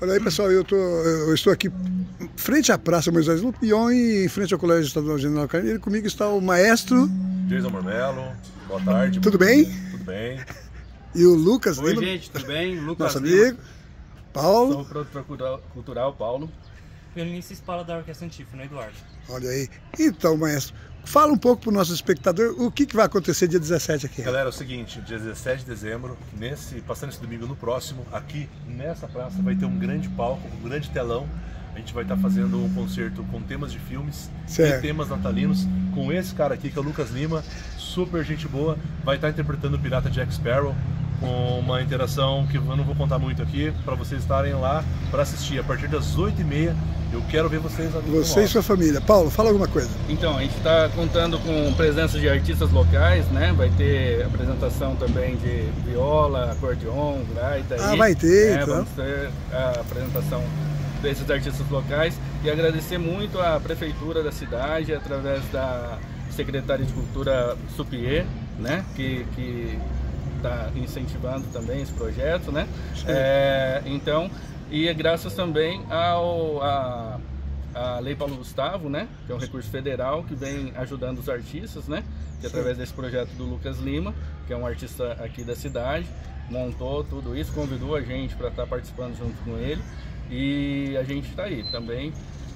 Olha aí, pessoal, eu estou aqui frente à Praça Moisés Lupion e em frente ao Colégio Estadual de General Carneiro. Comigo está o maestro... Jazon Mormelo, boa tarde. Tudo bem? Tudo bem. E o Lucas Lima. Oi, gente, tudo bem? Lucas Lima. Nosso amigo. Paulo. Sou o produtor cultural, Paulo. Violonista e espala da Orquestra Antífona, Eduardo. Olha aí. Então, maestro, fala um pouco para o nosso espectador o que vai acontecer dia 17 aqui. Galera, é o seguinte, dia 17 de dezembro, passando esse domingo no próximo, aqui nessa praça vai ter um grande palco, um grande telão. A gente vai estar fazendo um concerto com temas de filmes, certo, e temas natalinos, com esse cara aqui, que é o Lucas Lima, super gente boa, vai estar interpretando o Pirata Jack Sparrow, com uma interação que eu não vou contar muito aqui, para vocês estarem lá para assistir. A partir das 8h30, eu quero ver vocês. Você e sua família. Paulo, fala alguma coisa. Então, a gente está contando com presença de artistas locais, né? Vai ter apresentação também de viola, acordeon, gaita. Ah, vai ter, né? Então. Vamos ter a apresentação desses artistas locais e agradecer muito à prefeitura da cidade, através da secretária de Cultura Supier, né, que está incentivando também esse projeto, né? Então, e graças também à Lei Paulo Gustavo, né, que é um recurso federal que vem ajudando os artistas, né, que através desse projeto do Lucas Lima, que é um artista aqui da cidade, montou tudo isso, convidou a gente para estar participando junto com ele. E a gente está aí também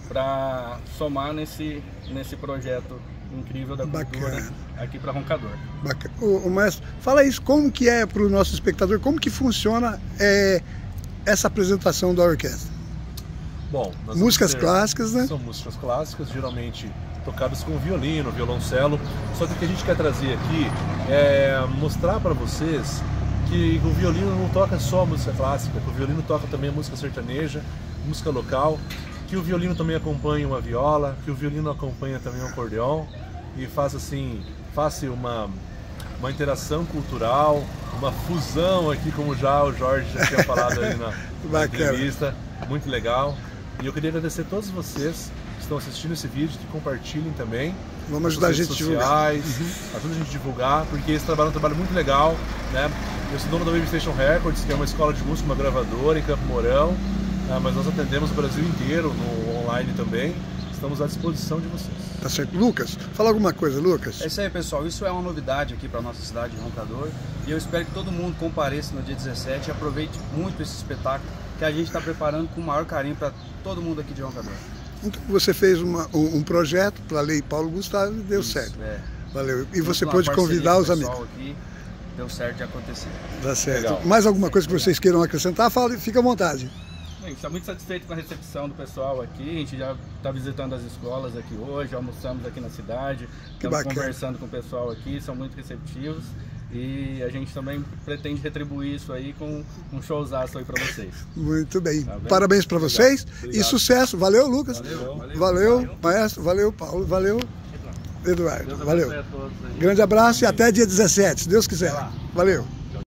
para somar nesse projeto incrível da cultura aqui para Roncador. Bacana. O maestro, fala isso, como que é para o nosso espectador, como que funciona essa apresentação da orquestra? Bom, músicas clássicas, né? São músicas clássicas, geralmente tocadas com violino, violoncelo. Só que o que a gente quer trazer aqui é mostrar para vocês que o violino não toca só música clássica, que o violino toca também música sertaneja, música local, que o violino também acompanha uma viola, que o violino acompanha também um acordeon e faz assim, uma interação cultural, uma fusão aqui, como já o Jorge já tinha falado aí na entrevista, muito legal. E eu queria agradecer a todos vocês que estão assistindo esse vídeo, que compartilhem também. Vamos ajudar a gente a divulgar. Ajuda a gente a divulgar, porque esse trabalho é um trabalho muito legal, né? Eu sou dono da Wave Station Records, que é uma escola de música, uma gravadora em Campo Mourão, mas nós atendemos o Brasil inteiro, no online também. Estamos à disposição de vocês. Tá certo. Lucas, fala alguma coisa, Lucas. É isso aí, pessoal. Isso é uma novidade aqui para a nossa cidade de Roncador. E eu espero que todo mundo compareça no dia 17 e aproveite muito esse espetáculo que a gente está preparando com o maior carinho para todo mundo aqui de Roncador. Então, você fez um projeto para a Lei Paulo Gustavo e deu certo. Valeu. E você pôde convidar os amigos. Aqui. Deu certo de acontecer. Tá certo. Legal. Mais alguma coisa que vocês queiram acrescentar? Fala, fica à vontade. A gente está muito satisfeito com a recepção do pessoal aqui. A gente já está visitando as escolas aqui hoje, almoçamos aqui na cidade, estamos conversando com o pessoal aqui, são muito receptivos. E a gente também pretende retribuir isso aí com um showzaço aí para vocês. Muito bem. Tá bem? Parabéns para vocês. Obrigado. E sucesso. Valeu, Lucas. Valeu, maestro. Valeu, Paulo. Valeu, Eduardo, valeu. Grande abraço e até dia 17, se Deus quiser. Valeu.